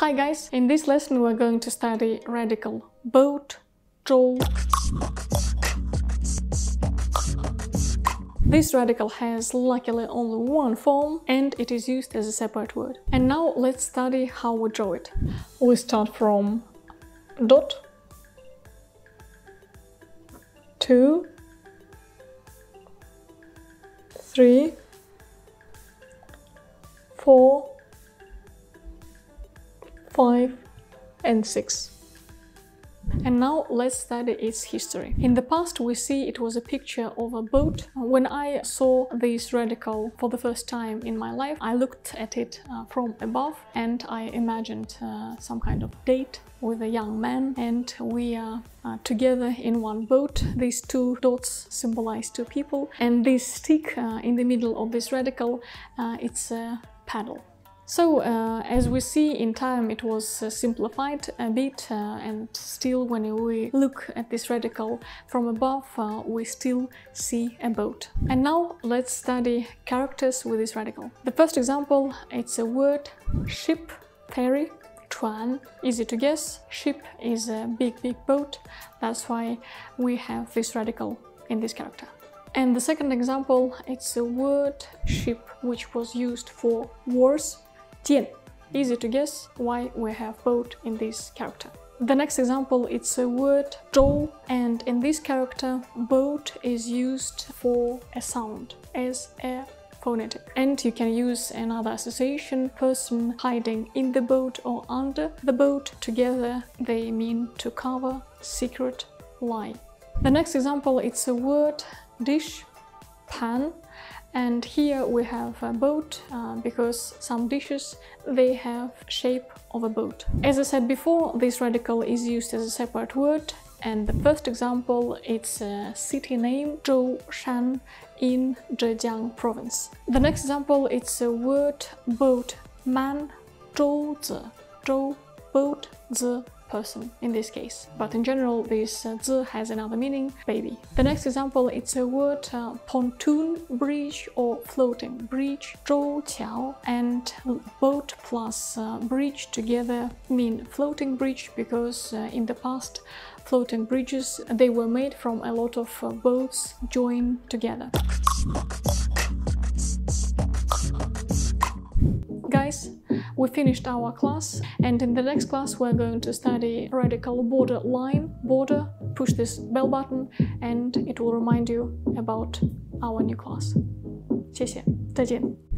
Hi guys, in this lesson we're going to study radical boat, zhou. This radical has luckily only one form and it is used as a separate word. And now let's study how we draw it. We start from dot two, three, four, 5 and 6. And now let's study its history. In the past we see it was a picture of a boat. When I saw this radical for the first time in my life, I looked at it from above and I imagined some kind of date with a young man, and we are together in one boat. These two dots symbolize two people, and this stick in the middle of this radical, it's a paddle. So, as we see, in time it was simplified a bit, and still when we look at this radical from above, we still see a boat. And now let's study characters with this radical. The first example, it's a word: ship, ferry, chuan. Easy to guess, ship is a big, big boat, that's why we have this radical in this character. And the second example, it's a word: ship, which was used for wars. Tian. Easy to guess why we have boat in this character. The next example, it's a word: zhou, and in this character boat is used for a sound as a phonetic. And you can use another association: person hiding in the boat or under the boat. Together they mean to cover, secret, lie. The next example, it's a word: dish, pan. And here we have a boat because some dishes, they have shape of a boat. As I said before, this radical is used as a separate word, and the first example, it's a city name: Zhou Shan in Zhejiang province. The next example, it's a word: boat, man, zhou zi. Zhou, boat, zi, person in this case. But in general this zi has another meaning: baby. The next example, it's a word: pontoon bridge or floating bridge, zhou qiao, and boat plus bridge together mean floating bridge, because in the past floating bridges, they were made from a lot of boats joined together. Guys, we finished our class, and in the next class we're going to study radical border line, border. Push this bell button and it will remind you about our new class. 谢谢，再见。